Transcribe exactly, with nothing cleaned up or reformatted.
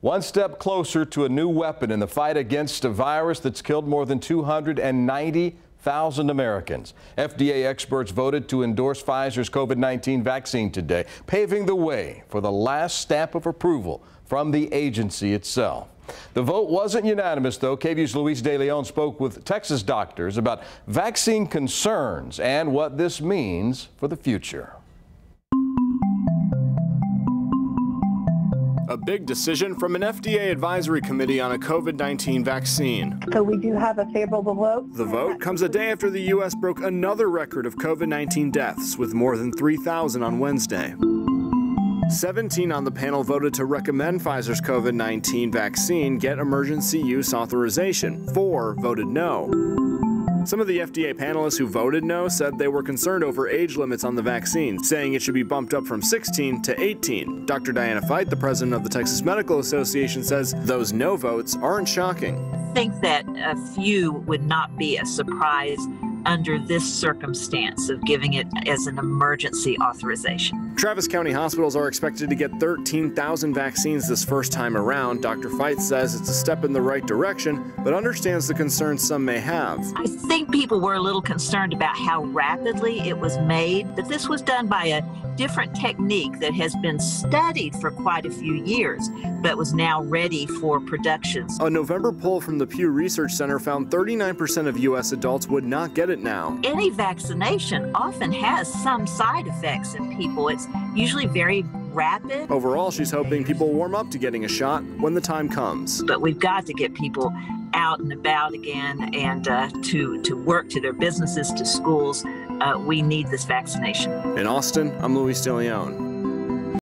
One step closer to a new weapon in the fight against a virus that's killed more than two hundred ninety thousand Americans. F D A experts voted to endorse Pfizer's COVID nineteen vaccine today, paving the way for the last stamp of approval from the agency itself. The vote wasn't unanimous, though. K V U E's Luis De Leon spoke with Texas doctors about vaccine concerns and what this means for the future. A big decision from an F D A advisory committee on a COVID nineteen vaccine. So we do have a favorable vote. The vote comes a day after the U S broke another record of COVID nineteen deaths, with more than three thousand on Wednesday. seventeen on the panel voted to recommend Pfizer's COVID nineteen vaccine get emergency use authorization. Four voted no. Some of the F D A panelists who voted no said they were concerned over age limits on the vaccine, saying it should be bumped up from sixteen to eighteen. Doctor Diana Fite, the president of the Texas Medical Association, says those no votes aren't shocking. I think that a few would not be a surprise under this circumstance of giving it as an emergency authorization. Travis County hospitals are expected to get thirteen thousand vaccines this first time around. Doctor Fite says it's a step in the right direction, but understands the concerns some may have. I think people were a little concerned about how rapidly it was made, but this was done by a different technique that has been studied for quite a few years, but was now ready for production. A November poll from the Pew Research Center found thirty-nine percent of U S adults would not get it now. Any vaccination often has some side effects in people. It's usually very rapid. Overall, she's hoping people warm up to getting a shot when the time comes. But we've got to get people out and about again and uh, to, to work, to their businesses, to schools. Uh, we need this vaccination. In Austin, I'm Luis De Leon.